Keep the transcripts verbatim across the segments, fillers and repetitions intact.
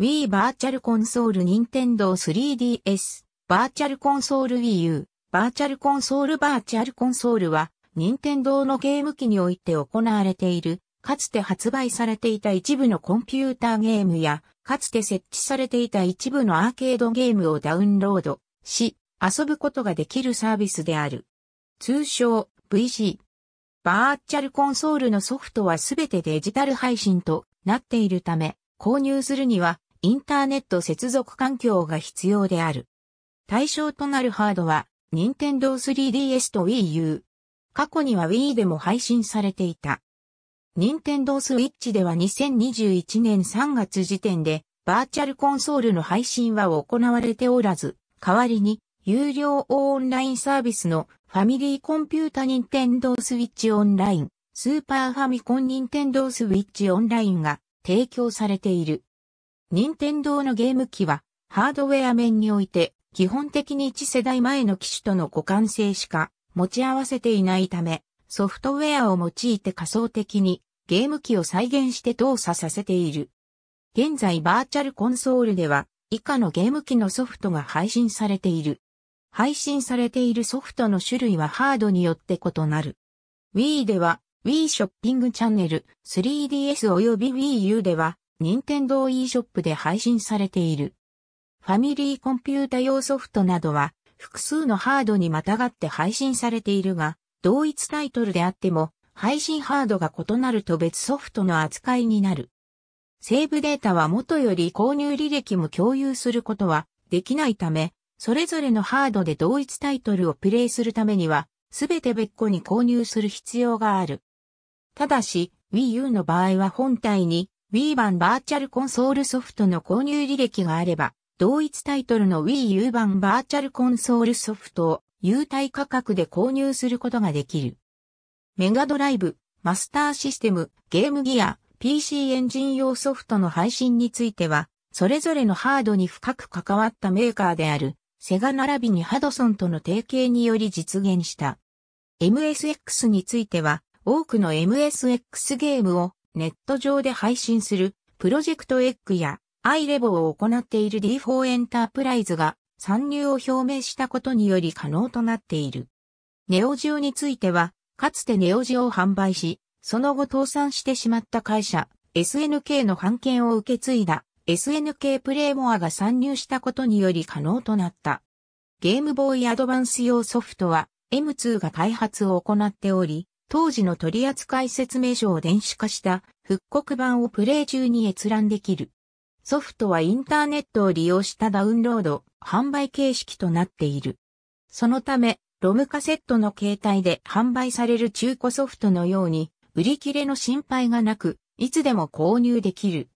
Wii バーチャルコンソール Nintendo スリーディーエス バーチャルコンソール Wii U バーチャルコンソールバーチャルコンソールは Nintendo のゲーム機において行われているかつて発売されていた一部のコンピューターゲームやかつて設置されていた一部のアーケードゲームをダウンロードし遊ぶことができるサービスである。通称 ブイシー。バーチャルコンソールのソフトはすべてデジタル配信となっているため、購入するにはインターネット接続環境が必要である。対象となるハードは、Nintendo スリーディーエス と Wii U。過去には Wii でも配信されていた。Nintendo Switch ではにせんにじゅういちねんさんがつ時点で、バーチャルコンソールの配信は行われておらず、代わりに、有料オンラインサービスのファミリーコンピュータ Nintendo Switch Online、スーパーファミコン Nintendo Switch Online が提供されている。Nintendo のゲーム機はハードウェア面において基本的にいち世代前の機種との互換性しか持ち合わせていないため、ソフトウェアを用いて仮想的にゲーム機を再現して動作させている。現在バーチャルコンソールでは以下のゲーム機のソフトが配信されている。配信されているソフトの種類はハードによって異なる。Wii では Wii ショッピングチャンネル、スリーディーエス 及び Wii U では Nintendo e ショップで配信されている。ファミリーコンピュータ用ソフトなどは複数のハードにまたがって配信されているが、同一タイトルであっても配信ハードが異なると別ソフトの扱いになる。セーブデータは元より購入履歴も共有することはできないため、それぞれのハードで同一タイトルをプレイするためには、すべて別個に購入する必要がある。ただし、Wii U の場合は本体に Wii 版バーチャルコンソールソフトの購入履歴があれば、同一タイトルの Wii U 版バーチャルコンソールソフトを優待価格で購入することができる。メガドライブ、マスターシステム、ゲームギア、ピーシー エンジン用ソフトの配信については、それぞれのハードに深く関わったメーカーである。セガ並びにハドソンとの提携により実現した。エムエスエックス については、多くの エムエスエックス ゲームをネット上で配信するプロジェクトエッグやアイレボを行っている ディーフォー エンタープライズが参入を表明したことにより可能となっている。ネオジオについては、かつてネオジオを販売し、その後倒産してしまった会社、エスエヌケー の版権を受け継いだ。エスエヌケー プレイモアが参入したことにより可能となった。ゲームボーイアドバンス用ソフトは エムツー が開発を行っており、当時の取扱説明書を電子化した復刻版をプレイ中に閲覧できる。ソフトはインターネットを利用したダウンロード、販売形式となっている。そのため、ロムカセットの形態で販売される中古ソフトのように、売り切れの心配がなく、いつでも購入できる。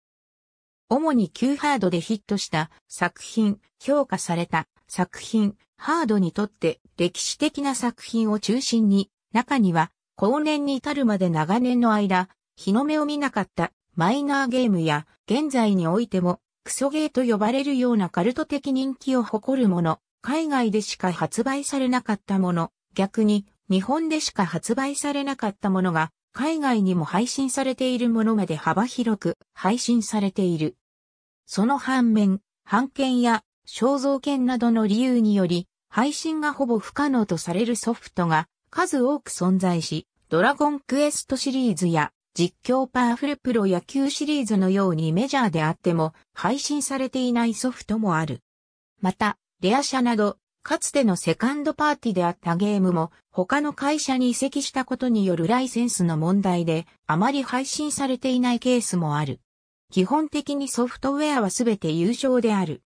主に旧ハードでヒットした作品、評価された作品、ハードにとって歴史的な作品を中心に、中には後年に至るまで長年の間、日の目を見なかったマイナーゲームや、現在においてもクソゲーと呼ばれるようなカルト的人気を誇るもの、海外でしか発売されなかったもの、逆に日本でしか発売されなかったものが、海外にも配信されているものまで幅広く配信されている。その反面、版権や肖像権などの理由により、配信がほぼ不可能とされるソフトが数多く存在し、ドラゴンクエストシリーズや実況パワフルプロ野球シリーズのようにメジャーであっても配信されていないソフトもある。また、レア社など、かつてのセカンドパーティーであったゲームも他の会社に移籍したことによるライセンスの問題であまり配信されていないケースもある。基本的にソフトウェアはすべて有償である。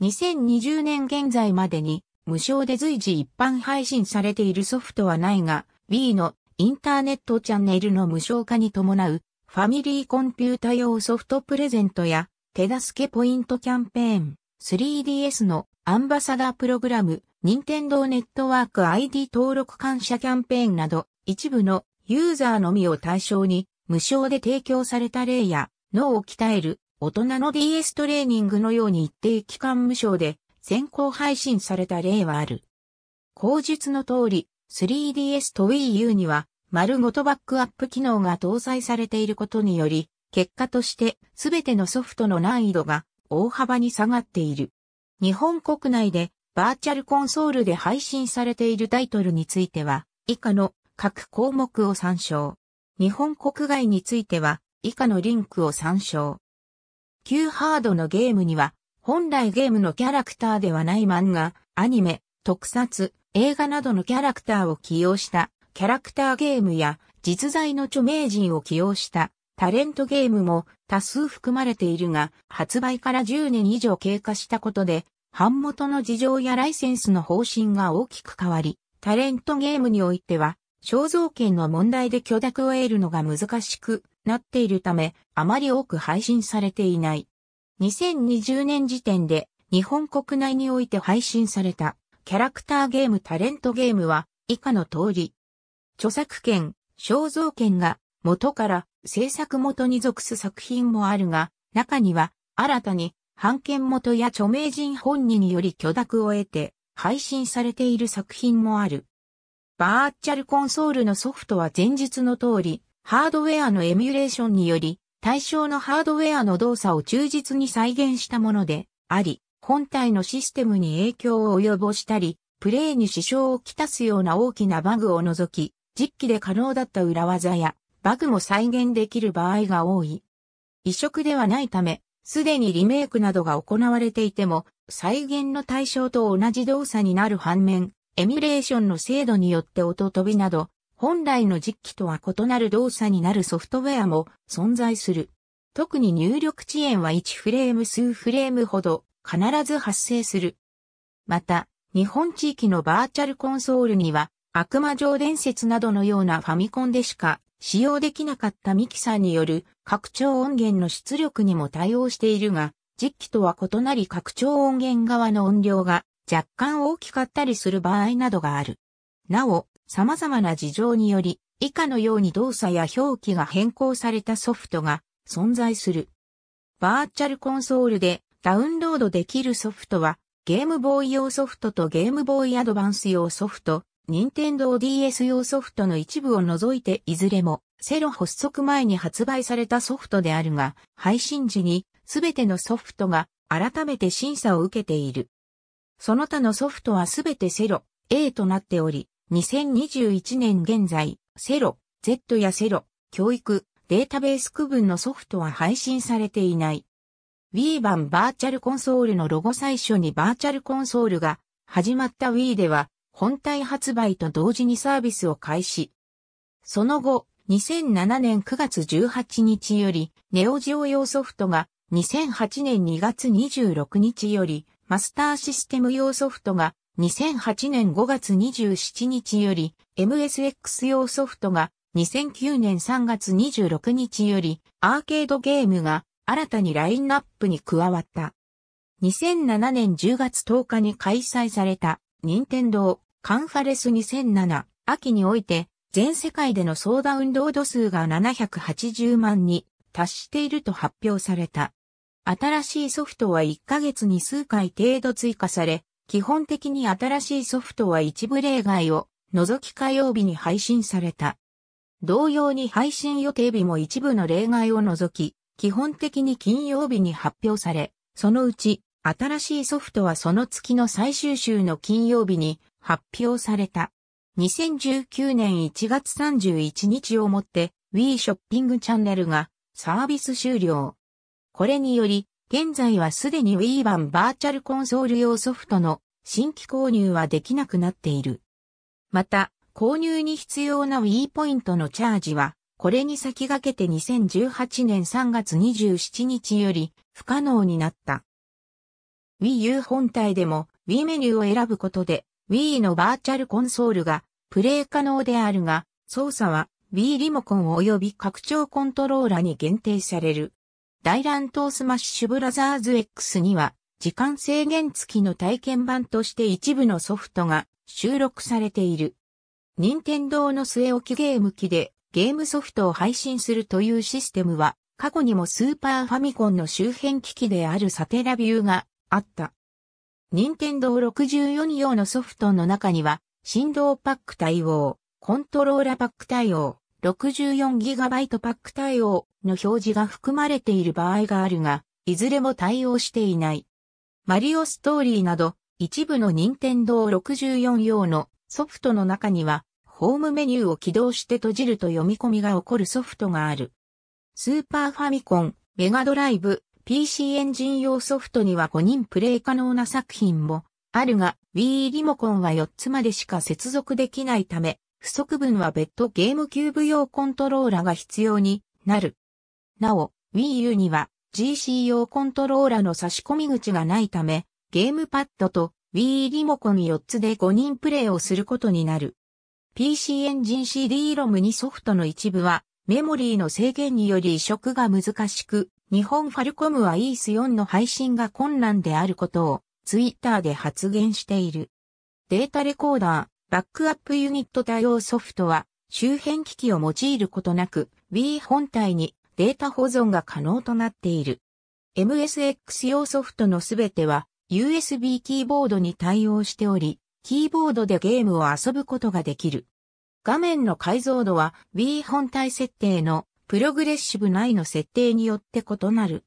にせんにじゅうねん現在までに無償で随時一般配信されているソフトはないが、Wii のインターネットチャンネルの無償化に伴うファミリーコンピュータ用ソフトプレゼントや手助けポイントキャンペーン、スリーディーエス のアンバサダープログラム、Nintendo ネットワーク アイディー 登録感謝キャンペーンなど、一部のユーザーのみを対象に、無償で提供された例や、脳を鍛える、大人の ディーエス トレーニングのように一定期間無償で、先行配信された例はある。後述の通り、スリーディーエス と Wii U には、丸ごとバックアップ機能が搭載されていることにより、結果としてすべてのソフトの難易度が大幅に下がっている。日本国内でバーチャルコンソールで配信されているタイトルについては以下の各項目を参照。日本国外については以下のリンクを参照。旧ハードのゲームには本来ゲームのキャラクターではない漫画、アニメ、特撮、映画などのキャラクターを起用したキャラクターゲームや実在の著名人を起用したタレントゲームも多数含まれているが、発売からじゅうねん以上経過したことで版元の事情やライセンスの方針が大きく変わり、タレントゲームにおいては肖像権の問題で許諾を得るのが難しくなっているため、あまり多く配信されていない。にせんにじゅうねん時点で日本国内において配信されたキャラクターゲームタレントゲームは以下の通り。著作権、肖像権が元から制作元に属す作品もあるが、中には新たに版権元や著名人本人により許諾を得て配信されている作品もある。バーチャルコンソールのソフトは前述の通り、ハードウェアのエミュレーションにより対象のハードウェアの動作を忠実に再現したものであり、本体のシステムに影響を及ぼしたり、プレイに支障をきたすような大きなバグを除き、実機で可能だった裏技やバグも再現できる場合が多い。移植ではないため、すでにリメイクなどが行われていても、再現の対象と同じ動作になる反面、エミュレーションの精度によって音飛びなど、本来の実機とは異なる動作になるソフトウェアも存在する。特に入力遅延はいちフレーム数フレームほど必ず発生する。また、日本地域のバーチャルコンソールには悪魔城伝説などのようなファミコンでしか使用できなかったミキサーによる拡張音源の出力にも対応しているが、実機とは異なり拡張音源側の音量が若干大きかったりする場合などがある。なお、様々な事情により、以下のように動作や表記が変更されたソフトが存在する。バーチャルコンソールでダウンロードできるソフトは、ゲームボーイ用ソフトとゲームボーイアドバンス用ソフト、Nintendo ディーエス 用ソフトの一部を除いていずれも、セロ発足前に発売されたソフトであるが、配信時に全てのソフトが改めて審査を受けている。その他のソフトは全てセロ A となっており、にせんにじゅういちねん現在、セロ、Z やセロ、教育、データベース区分のソフトは配信されていない。Wii 版バーチャルコンソールのロゴ最初にバーチャルコンソールが始まった Wii では、本体発売と同時にサービスを開始。その後、にせんななねんくがつじゅうはちにちより、ネオジオ用ソフトが、にせんはちねんにがつにじゅうろくにちより、マスターシステム用ソフトが、にせんはちねんごがつにじゅうしちにちより、エムエスエックス 用ソフトが、にせんきゅうねんさんがつにじゅうろくにちより、アーケードゲームが新たにラインナップに加わった。にせんななねんじゅうがつとおかに開催された、任天堂カンファレスにせんなな秋において、全世界での総ダウンロード数がななひゃくはちじゅうまんに達していると発表された。新しいソフトはいっかげつに数回程度追加され、基本的に新しいソフトは一部例外を除き火曜日に配信された。同様に配信予定日も一部の例外を除き、基本的に金曜日に発表され、そのうち新しいソフトはその月の最終週の金曜日に発表された。にせんじゅうきゅうねんいちがつさんじゅういちにちをもって Wii ショッピングチャンネルがサービス終了。これにより、現在はすでに Wii 版バーチャルコンソール用ソフトの新規購入はできなくなっている。また、購入に必要な Wii ポイントのチャージは、これに先駆けてにせんじゅうはちねんさんがつにじゅうしちにちより不可能になった。Wii U 本体でも Wii メニューを選ぶことで Wii のバーチャルコンソールがプレイ可能であるが、操作は Wii リモコン及び拡張コントローラに限定される。大乱闘スマッシュブラザーズ エックス には、時間制限付きの体験版として一部のソフトが収録されている。任天堂の据え置きゲーム機でゲームソフトを配信するというシステムは、過去にもスーパーファミコンの周辺機器であるサテラビューがあった。任天堂ろくじゅうよん用のソフトの中には、振動パック対応、コントローラパック対応、ろくじゅうよんギガバイト パック対応の表示が含まれている場合があるが、いずれも対応していない。マリオストーリーなど一部の任天堂ろくじゅうよん用のソフトの中には、ホームメニューを起動して閉じると読み込みが起こるソフトがある。スーパーファミコン、メガドライブ、ピーシー エンジン用ソフトにはごにんプレイ可能な作品もあるが、Wii リモコンはよっつまでしか接続できないため、不足分は別途ゲームキューブ用コントローラーが必要になる。なお、Wii U には ジーシー 用コントローラーの差し込み口がないため、ゲームパッドと Wii リモコンよっつでごにんプレイをすることになる。ピーシー エンジン シーディーロム にソフトの一部はメモリーの制限により移植が難しく、日本ファルコムは イースフォー の配信が困難であることをツイッターで発言している。データレコーダー、バックアップユニット対応ソフトは周辺機器を用いることなく Wii 本体にデータ保存が可能となっている。エムエスエックス 用ソフトのすべては ユーエスビー キーボードに対応しており、キーボードでゲームを遊ぶことができる。画面の解像度は Wii 本体設定のプログレッシブナインの設定によって異なる。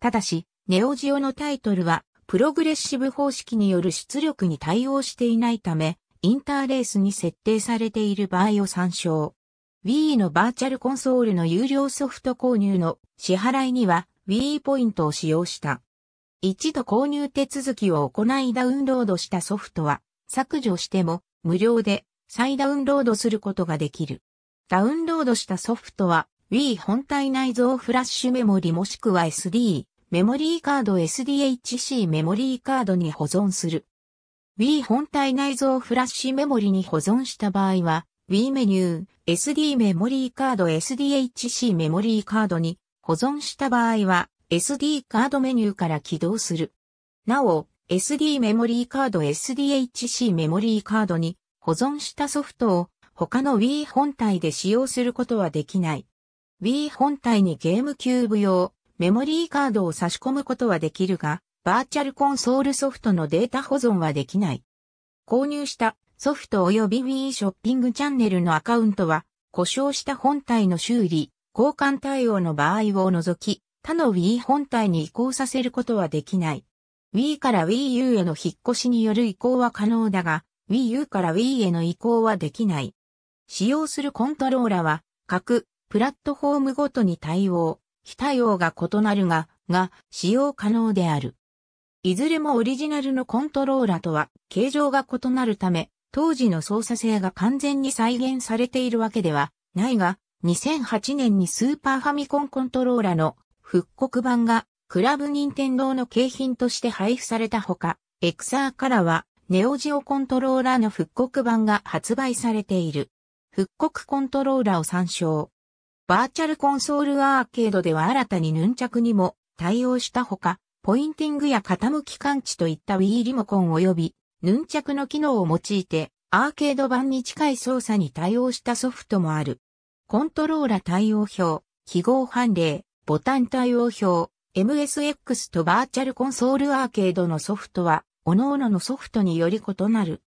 ただし、ネオジオのタイトルはプログレッシブ方式による出力に対応していないため、インターレースに設定されている場合を参照。Wii のバーチャルコンソールの有料ソフト購入の支払いには Wii ポイントを使用した。一度購入手続きを行いダウンロードしたソフトは、削除しても無料で再ダウンロードすることができる。ダウンロードしたソフトは Wii 本体内蔵フラッシュメモリもしくは エスディー メモリーカード エスディーエイチシー メモリーカードに保存する。Wii 本体内蔵フラッシュメモリに保存した場合は Wii メニュー エスディー メモリーカード エスディーエイチシー メモリーカードに保存した場合は エスディー カードメニューから起動する。なお、エスディー メモリーカード エスディーエイチシー メモリーカードに保存したソフトを他の Wii 本体で使用することはできない。Wii 本体にゲームキューブ用メモリーカードを差し込むことはできるが、バーチャルコンソールソフトのデータ保存はできない。購入したソフト及び Wii ショッピングチャンネルのアカウントは故障した本体の修理、交換対応の場合を除き、他の Wii 本体に移行させることはできない。Wii から Wii U への引っ越しによる移行は可能だが、Wii U から Wii への移行はできない。使用するコントローラは、各プラットフォームごとに対応、非対応が異なるが、が使用可能である。いずれもオリジナルのコントローラとは形状が異なるため、当時の操作性が完全に再現されているわけではないが、にせんはちねんにスーパーファミコンコントローラの復刻版が、クラブニンテンドーの景品として配布されたほか、エクサーからは、ネオジオコントローラーの復刻版が発売されている。復刻コントローラーを参照。バーチャルコンソールアーケードでは新たにヌンチャクにも対応したほか、ポインティングや傾き感知といった Wii リモコン及び、ヌンチャクの機能を用いて、アーケード版に近い操作に対応したソフトもある。コントローラ対応表、記号判例、ボタン対応表、エムエスエックス とバーチャルコンソールアーケードのソフトは、各々のソフトにより異なる。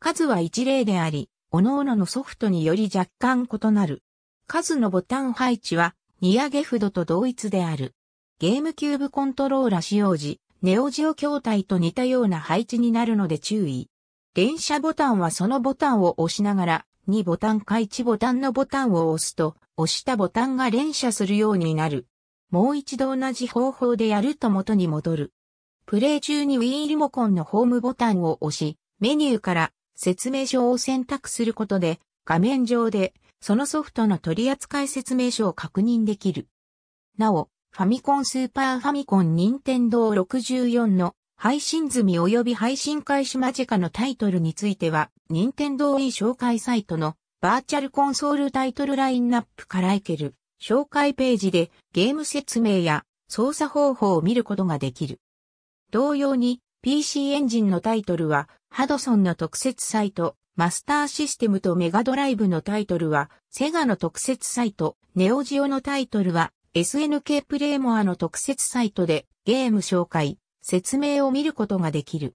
数は一例であり、各々のソフトにより若干異なる。数のボタン配置は、ニアゲフドと同一である。ゲームキューブコントローラ使用時、ネオジオ筐体と似たような配置になるので注意。連射ボタンはそのボタンを押しながら、にボタンかいちボタンのボタンを押すと、押したボタンが連射するようになる。もう一度同じ方法でやると元に戻る。プレイ中に Wii リモコンのホームボタンを押し、メニューから説明書を選択することで、画面上でそのソフトの取扱説明書を確認できる。なお、ファミコンスーパーファミコンニンテンドーろくじゅうよんの配信済み及び配信開始間近のタイトルについては、ニンテンドー Wii 紹介サイトのバーチャルコンソールタイトルラインナップからいける。紹介ページでゲーム説明や操作方法を見ることができる。同様に ピーシー エンジンのタイトルはハドソンの特設サイトマスターシステムとメガドライブのタイトルはセガの特設サイトネオジオのタイトルは エスエヌケー プレイモアの特設サイトでゲーム紹介、説明を見ることができる。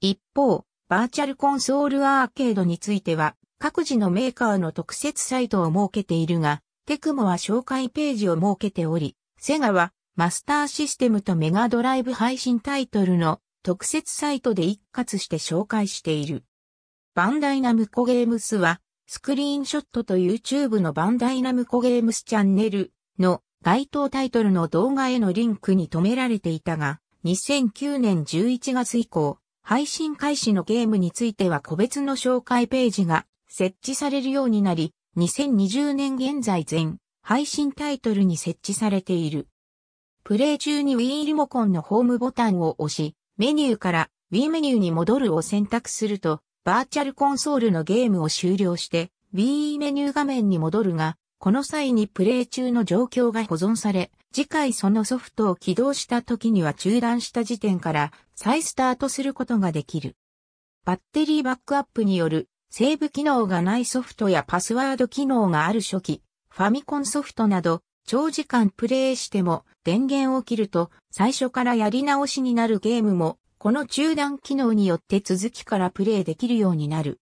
一方、バーチャルコンソールアーケードについては各自のメーカーの特設サイトを設けているが、テクモは紹介ページを設けており、セガはマスターシステムとメガドライブ配信タイトルの特設サイトで一括して紹介している。バンダイナムコゲームスは、スクリーンショットと YouTube のバンダイナムコゲームスチャンネルの該当タイトルの動画へのリンクに止められていたが、にせんきゅうねんじゅういちがつ以降、配信開始のゲームについては個別の紹介ページが設置されるようになり、にせんにじゅうねん現在全配信タイトルに設置されている。プレイ中に Wii リモコンのホームボタンを押し、メニューから Wii メニューに戻るを選択すると、バーチャルコンソールのゲームを終了して Wii メニュー画面に戻るが、この際にプレイ中の状況が保存され、次回そのソフトを起動した時には中断した時点から再スタートすることができる。バッテリーバックアップによるセーブ機能がないソフトやパスワード機能がある初期、ファミコンソフトなど長時間プレイしても電源を切ると最初からやり直しになるゲームもこの中断機能によって続きからプレイできるようになる。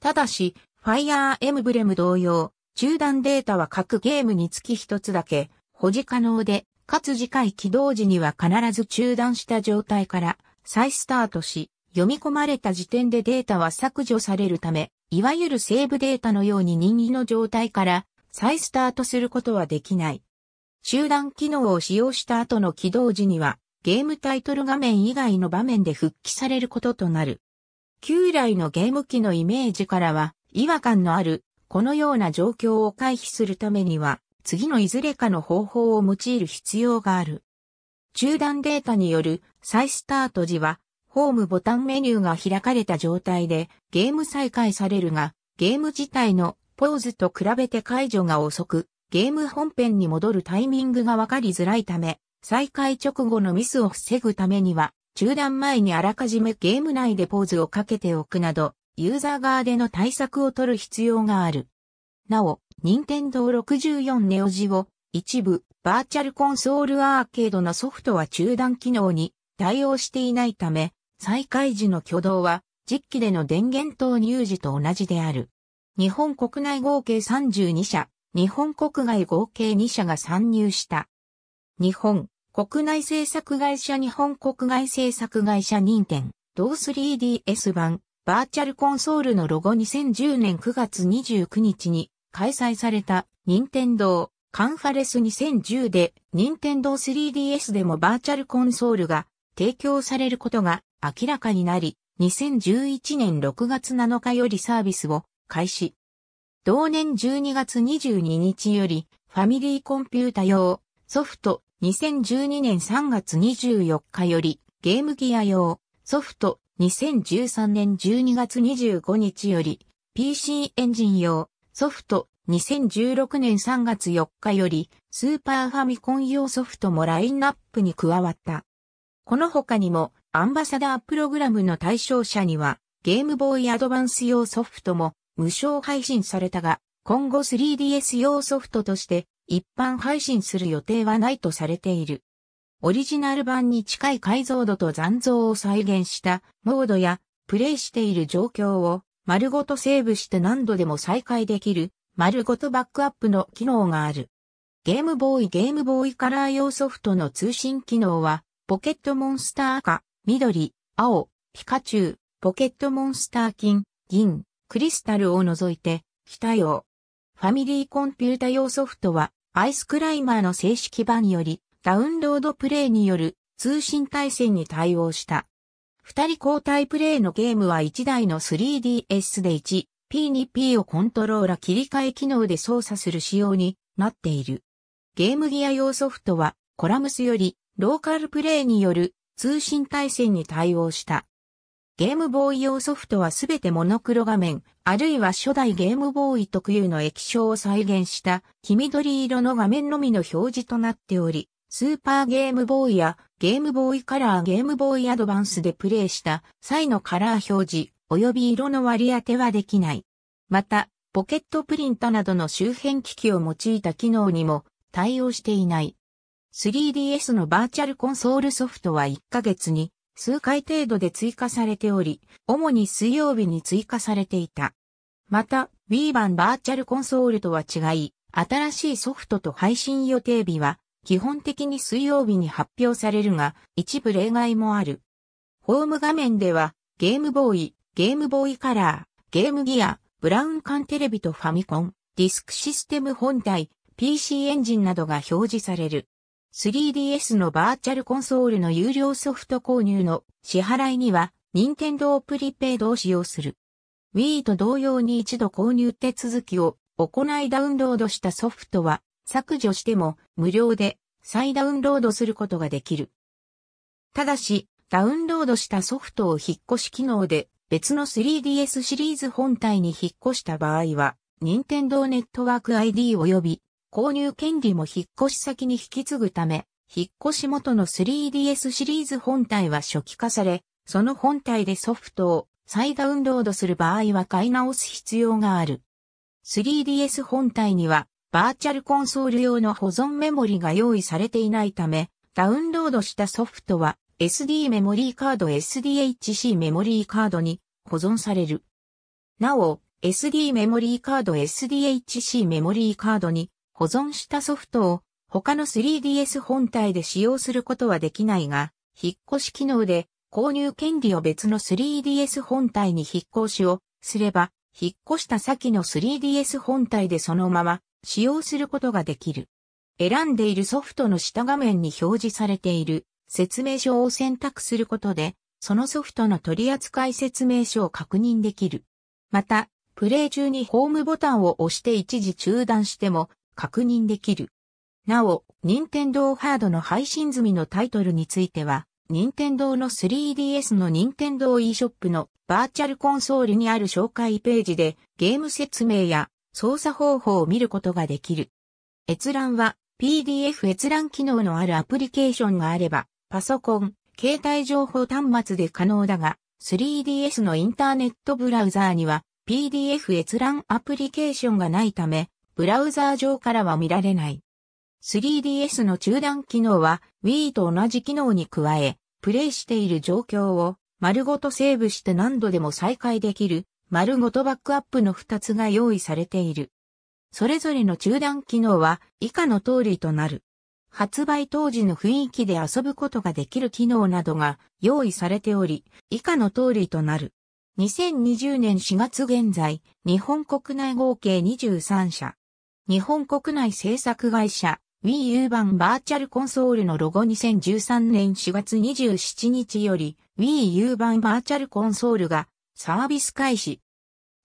ただし、ファイアーエムブレム同様、中断データは各ゲームにつき一つだけ保持可能で、かつ次回起動時には必ず中断した状態から再スタートし、読み込まれた時点でデータは削除されるため、いわゆるセーブデータのように任意の状態から再スタートすることはできない。中断機能を使用した後の起動時には、ゲームタイトル画面以外の場面で復帰されることとなる。旧来のゲーム機のイメージからは違和感のある、このような状況を回避するためには、次のいずれかの方法を用いる必要がある。中断データによる再スタート時は、ホームボタンメニューが開かれた状態でゲーム再開されるが、ゲーム自体のポーズと比べて解除が遅く、ゲーム本編に戻るタイミングがわかりづらいため、再開直後のミスを防ぐためには、中断前にあらかじめゲーム内でポーズをかけておくなど、ユーザー側での対策を取る必要がある。なお、ニンテンドーろくじゅうよんネオジオ、一部、バーチャルコンソールアーケードのソフトは中断機能に対応していないため、再開時の挙動は、実機での電源投入時と同じである。日本国内合計さんじゅうにしゃ、日本国外合計にしゃが参入した。日本国内制作会社日本国外制作会社Nintendo スリーディーエス 版バーチャルコンソールのロゴにせんじゅうねんくがつにじゅうくにちに開催された Nintendo カンファレスにせんじゅうで Nintendo スリーディーエス でもバーチャルコンソールが提供されることが明らかになりにせんじゅういちねんろくがつなのかよりサービスを開始。同年じゅうにがつにじゅうににちよりファミリーコンピュータ用ソフトにせんじゅうにねんさんがつにじゅうよっかよりゲームギア用ソフトにせんじゅうさんねんじゅうにがつにじゅうごにちより ピーシー エンジン用ソフトにせんじゅうろくねんさんがつよっかよりスーパーファミコン用ソフトもラインナップに加わった。この他にもアンバサダープログラムの対象者にはゲームボーイアドバンス用ソフトも無償配信されたが今後 スリーディーエス 用ソフトとして一般配信する予定はないとされている。オリジナル版に近い解像度と残像を再現したモードやプレイしている状況を丸ごとセーブして何度でも再開できる丸ごとバックアップの機能がある。ゲームボーイゲームボーイカラー用ソフトの通信機能はポケットモンスター赤、緑、青、ピカチュウ、ポケットモンスター金、銀、クリスタルを除いて非対応。ファミリーコンピュータ用ソフトはアイスクライマーの正式版よりダウンロードプレイによる通信対戦に対応した。二人交代プレイのゲームはいちだいの スリーディーエス で いちピー にピー をコントローラ切り替え機能で操作する仕様になっている。ゲームギア用ソフトはコラムスよりローカルプレイによる通信対戦に対応した。ゲームボーイ用ソフトはすべてモノクロ画面、あるいは初代ゲームボーイ特有の液晶を再現した黄緑色の画面のみの表示となっており、スーパーゲームボーイやゲームボーイカラーゲームボーイアドバンスでプレイした際のカラー表示及び色の割り当てはできない。また、ポケットプリントなどの周辺機器を用いた機能にも対応していない。スリーディーエス のバーチャルコンソールソフトはいっかげつに数回程度で追加されており、主に水曜日に追加されていた。また、Wii 版バーチャルコンソールとは違い、新しいソフトと配信予定日は、基本的に水曜日に発表されるが、一部例外もある。ホーム画面では、ゲームボーイ、ゲームボーイカラー、ゲームギア、ブラウン管テレビとファミコン、ディスクシステム本体、ピーシー エンジンなどが表示される。スリーディーエス のバーチャルコンソールの有料ソフト購入の支払いには、Nintendo Prepaid を使用する。Wii と同様に一度購入手続きを行いダウンロードしたソフトは、削除しても無料で再ダウンロードすることができる。ただし、ダウンロードしたソフトを引っ越し機能で別の スリーディーエス シリーズ本体に引っ越した場合は、Nintendo ネットワーク アイディー 及び購入権利も引っ越し先に引き継ぐため、引っ越し元の スリーディーエス シリーズ本体は初期化され、その本体でソフトを再ダウンロードする場合は買い直す必要がある。スリーディーエス 本体には、バーチャルコンソール用の保存メモリが用意されていないため、ダウンロードしたソフトは エスディー メモリーカード エスディーエイチシー メモリーカードに保存される。なお、エスディー メモリーカード エスディーエイチシー メモリーカードに保存したソフトを他の スリーディーエス 本体で使用することはできないが、引っ越し機能で購入権利を別の スリーディーエス 本体に引っ越しをすれば、引っ越した先の スリーディーエス 本体でそのまま使用することができる。選んでいるソフトの下画面に表示されている説明書を選択することで、そのソフトの取扱説明書を確認できる。また、プレイ中にホームボタンを押して一時中断しても確認できる。なお、Nintendoハードの配信済みのタイトルについては、Nintendoの スリーディーエス の Nintendo e ショップのバーチャルコンソールにある紹介ページでゲーム説明や操作方法を見ることができる。閲覧は ピーディーエフ 閲覧機能のあるアプリケーションがあればパソコン、携帯情報端末で可能だが スリーディーエス のインターネットブラウザーには ピーディーエフ 閲覧アプリケーションがないためブラウザー上からは見られない。スリーディーエス の中断機能は Wii と同じ機能に加えプレイしている状況を丸ごとセーブして何度でも再開できる丸ごとバックアップのふたつが用意されている。それぞれの中断機能は以下の通りとなる。発売当時の雰囲気で遊ぶことができる機能などが用意されており、以下の通りとなる。にせんにじゅうねんしがつ現在、日本国内合計にじゅうさんしゃ。日本国内制作会社、Wii U 版バーチャルコンソールのロゴにせんじゅうさんねんしがつにじゅうしちにちより Wii U 版バーチャルコンソールがサービス開始。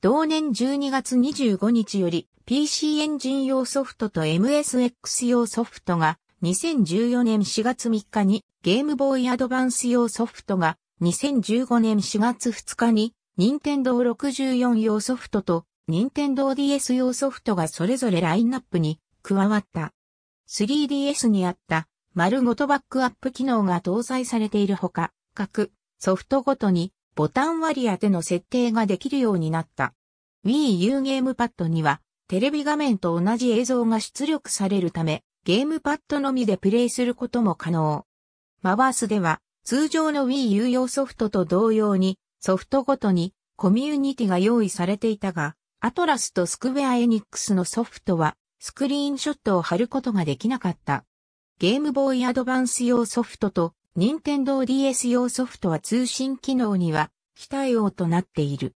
同年じゅうにがつにじゅうごにちより ピーシー エンジン用ソフトと エムエスエックス 用ソフトがにせんじゅうよねんしがつみっかにゲームボーイアドバンス用ソフトがにせんじゅうごねんしがつふつかに Nintendo ろくじゅうよん用ソフトと Nintendo ディーエス 用ソフトがそれぞれラインナップに加わった。スリーディーエス にあった丸ごとバックアップ機能が搭載されているほか、各ソフトごとにボタン割り当ての設定ができるようになった。Wii U ゲームパッドにはテレビ画面と同じ映像が出力されるため、ゲームパッドのみでプレイすることも可能。マバースでは通常の Wii U 用ソフトと同様にソフトごとにコミュニティが用意されていたが、アトラスとスクウェアエニックスのソフトはスクリーンショットを貼ることができなかった。ゲームボーイアドバンス用ソフトと Nintendo ディーエス 用ソフトは通信機能には非対応となっている。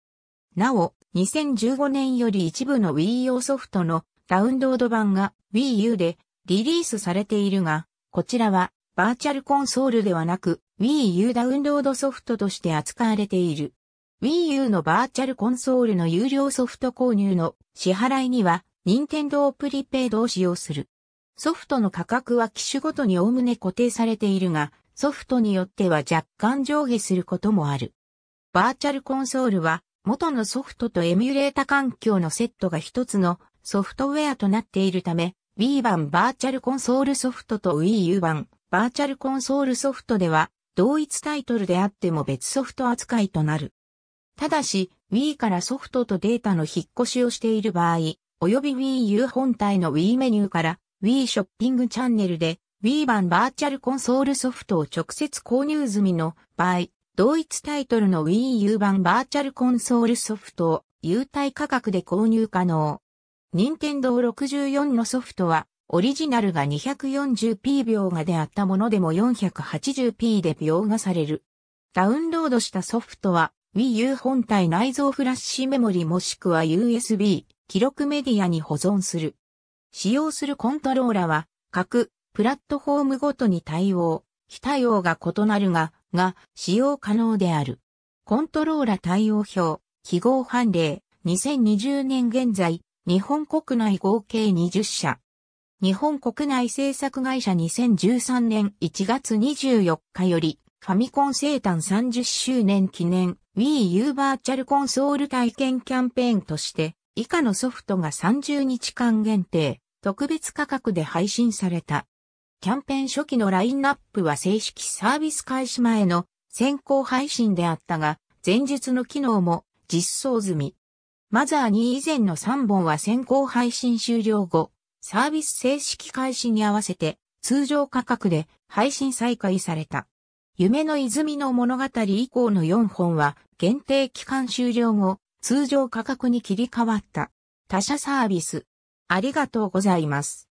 なお、にせんじゅうごねんより一部の Wii 用ソフトのダウンロード版が Wii U でリリースされているが、こちらはバーチャルコンソールではなく Wii U ダウンロードソフトとして扱われている。Wii U のバーチャルコンソールの有料ソフト購入の支払いにはNintendo Prepaid を使用する。ソフトの価格は機種ごとにおおむね固定されているが、ソフトによっては若干上下することもある。バーチャルコンソールは、元のソフトとエミュレータ環境のセットが一つのソフトウェアとなっているため、Wii 版バーチャルコンソールソフトと Wii U 版バーチャルコンソールソフトでは、同一タイトルであっても別ソフト扱いとなる。ただし、Wii からソフトとデータの引っ越しをしている場合、及び Wii U 本体の Wii メニューから Wii ショッピングチャンネルで Wii 版バーチャルコンソールソフトを直接購入済みの場合、同一タイトルの Wii U 版バーチャルコンソールソフトを優待価格で購入可能。ニンテンドーろくじゅうよんのソフトは、オリジナルが にひゃくよんじゅうピー 描画であったものでも よんひゃくはちじゅうピー で描画される。ダウンロードしたソフトは、Wii U 本体内蔵フラッシュメモリもしくは ユーエスビー、記録メディアに保存する。使用するコントローラは、各プラットフォームごとに対応、非対応が異なるが、が使用可能である。コントローラ対応表、記号判例、にせんにじゅうねん現在、日本国内合計にじゅっしゃ。日本国内制作会社にせんじゅうさんねんいちがつにじゅうよっかよりファミコン生誕さんじゅっしゅうねん記念 Wii U バーチャルコンソール体験キャンペーンとして以下のソフトがさんじゅうにちかん限定特別価格で配信された。キャンペーン初期のラインナップは正式サービス開始前の先行配信であったが前述の機能も実装済み。マザーに以前のさんぼんは先行配信終了後サービス正式開始に合わせて通常価格で配信再開された。夢の泉の物語以降のよんほんは限定期間終了後通常価格に切り替わった。他社サービス。ありがとうございます。